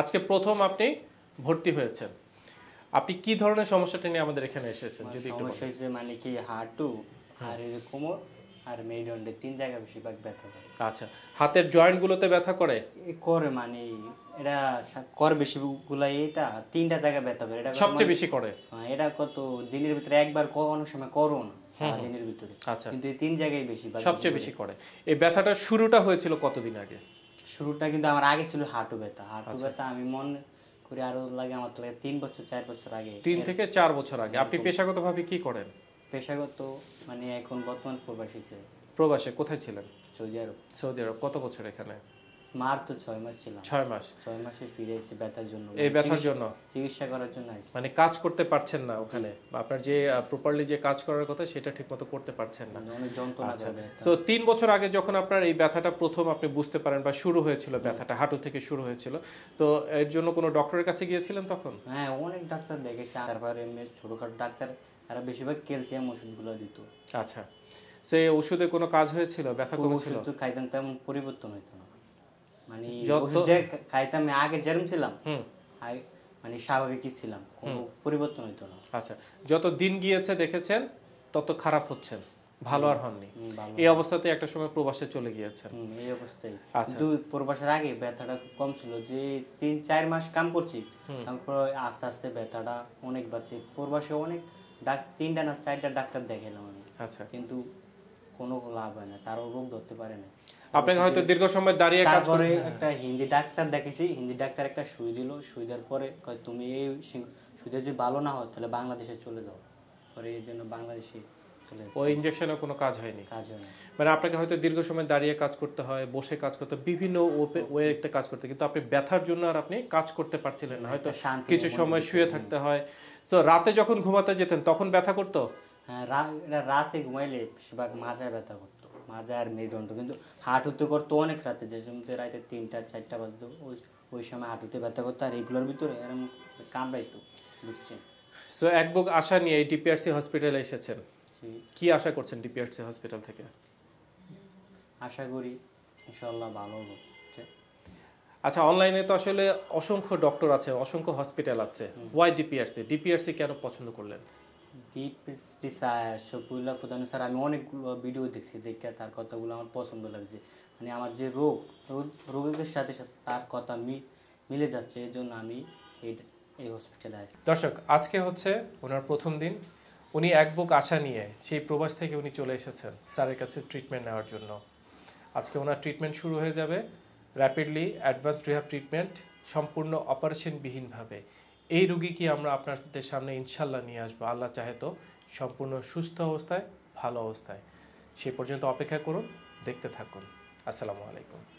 আজকে প্রথম আপনি ভর্তি হয়েছেন, আপনি কি ধরনের সমস্যাটা নিয়ে আমাদের এখানে এসেছেন? যদি সমস্যা হয়েছে মানে কি হাঁটু আর কোমর আর মেরুদণ্ডে তিন জায়গা বেশিরভাগ ব্যথা করে। আচ্ছা, হাতের জয়েন্টগুলোতে ব্যথা করে করে মানে এটা কর বেশিগুলাই এটা তিনটা জায়গা ব্যথা করে, এটা সবচেয়ে বেশি করে। এটা কত দিনের ভিতরে একবার অনেক সময় করুন সারা দিনের ভিতরে। আচ্ছা, কিন্তু এই তিন জায়গায় বেশি সবচেয়ে বেশি করে। এই ব্যথাটা শুরুটা হয়েছিল কতদিন আগে? শুরুটা কিন্তু আমার আগে ছিল হাঁটু ব্যথা। হাঁটু ব্যথা আমি মনে করি আরো লাগে আমার লাগে 3 বছর 4 বছর আগে, 3 থেকে 4 বছর আগে। আপনি পেশাগতভাবে কি করেন? পেশাগত মানে এখন বর্তমান প্রবাসী ছিলেন। প্রবাসে কোথায় ছিলেন? সৌদি আরব। সৌদি আরব কত বছর এখানে? মার তো 6 মাস ছিলাম। 6 মাস। 6 মাসে ফিরে এসে ব্যথার জন্য, এই ব্যথার জন্য চিকিৎসা করার জন্য আইছি। মানে কাজ করতে পারছেন না ওখানে, আপনার যে প্রপারলি যে কাজ করার কথা সেটা ঠিকমতো করতে পারছেন না, অনেক যন্ত্রণা করে। তো 3 বছর আগে যখন আপনার এই ব্যথাটা প্রথম আপনি বুঝতে পারেন বা শুরু হয়েছিল, ব্যথাটা হাঁটু থেকে শুরু হয়েছিল, তো এর জন্য কোনো ডক্টরের কাছে গিয়েছিলেন তখন? হ্যাঁ, অনেক ডাক্তার দেখেছি, তারপরে ছোটখাটো ডাক্তার আর বেশিরভাগ ক্যালসিয়াম ওষুধগুলো দিত। আচ্ছা, সেই ওষুধে কোনো কাজ হয়েছিল? ব্যথা কমেছিল? ওষুধ খাইতাম তেমন পরিবর্তন হইতো না, মানে ওষুধ যে খাইতাম আগে যেরকম ছিলাম মানে স্বাভাবিকই ছিলাম, কোনো পরিবর্তন হইতো না। আচ্ছা, যত দিন গিয়েছে দেখেছেন তত খারাপ হচ্ছেন, ভালো আর হননি। এই অবস্থাতে একটা সময় প্রবাসে চলে গিয়েছেন? এই অবস্থায়। আচ্ছা, প্রবাসের আগে ব্যথাটা কম ছিল, যে 3-4 মাস কাম করছি, তারপর আস্তে আস্তে ব্যথাটা অনেক বাড়ছে। প্রবাসে অনেক 3-4টা ডাক্তার দেখাইলাম আমি। আচ্ছা, কিন্তু কোনো লাভ হয় না, তারও রোগ ধরতে পারে না। আপনাকে হয়তো দীর্ঘ সময় দাঁড়িয়ে কাজ করে। একটা হিন্দি ডাক্তার দেখেছি, হিন্দি ডাক্তার একটা সুই দিল, সুই দেওয়ার পরে কয় তুমি এই সুইটা যদি ভালো না হয় তাহলে বাংলাদেশে চলে যাও। পরে এর জন্য বাংলাদেশে চলে যাই। ওই ইনজেকশনে কোনো কাজ হয়নি? কাজ হয়নি। মানে আপনাকে হয়তো দীর্ঘ সময় দাঁড়িয়ে কাজ করতে হয়, বসে কাজ করতে, বিভিন্ন ওয়েতে কাজ করতে, কিন্তু আপনি ব্যথার জন্য আর আপনি কাজ করতে পারছিলেন না, হয়তো কিছু সময় শুয়ে থাকতে হয়। তো রাতে যখন ঘুমাতে যেতেন তখন ব্যথা করতো? হ্যাঁ, রাতে ঘুমাইলে বেশিরভাগ মাজায় ব্যথা করতো, মাজা আর মেরুদণ্ড। কিন্তু হাঁটুতে করতো অনেক রাতে, যে সময় রাতে 3টা 4টা বাজতো ওই সময় হাঁটুতে ব্যথা করতো, আর এগুলোর ভিতরে এরকম কামড়াইতো, বুঝছেন? সো এক বুক আশা নিয়ে এই ডিপিআরসি হসপিটালে এসেছেন, কি আশা করছেন ডিপিআরসি হসপিটাল থেকে? আশা করি ইনশাআল্লাহ ভালো হবে। আচ্ছা, অনলাইনে তো আসলে অসংখ্য ডক্টর আছে, অসংখ্য হসপিটাল আছে, ওয়াই ডিপিআরসি? ডিপিআরসি কেন পছন্দ করলেন? ডিপিআরসি স্যার শফিউল্লাহ ফুদানি স্যার, আমি অনেকগুলো ভিডিও দেখছি, দেখে তার কথাগুলো আমার পছন্দ লাগছে, মানে আমার যে রোগীদের সাথে তার কথা মিলে যাচ্ছে, এর জন্য আমি এই হসপিটালে আসি। দর্শক, আজকে হচ্ছে ওনার প্রথম দিন, উনি এক বুক আশা নিয়ে সেই প্রবাস থেকে উনি চলে এসেছেন স্যারের কাছে ট্রিটমেন্ট নেওয়ার জন্য। আজকে ওনার ট্রিটমেন্ট শুরু হয়ে যাবে র্যাপিডলি, অ্যাডভান্স রিহ্যাব ট্রিটমেন্ট, সম্পূর্ণ অপারেশনবিহীনভাবে। এই রুগীকে আমরা আপনাদের সামনে ইনশাল্লাহ নিয়ে আসবো, আল্লাহ চাহে তো সম্পূর্ণ সুস্থ অবস্থায়, ভালো অবস্থায়। সে পর্যন্ত অপেক্ষা করুন, দেখতে থাকুন। আসসালামু আলাইকুম।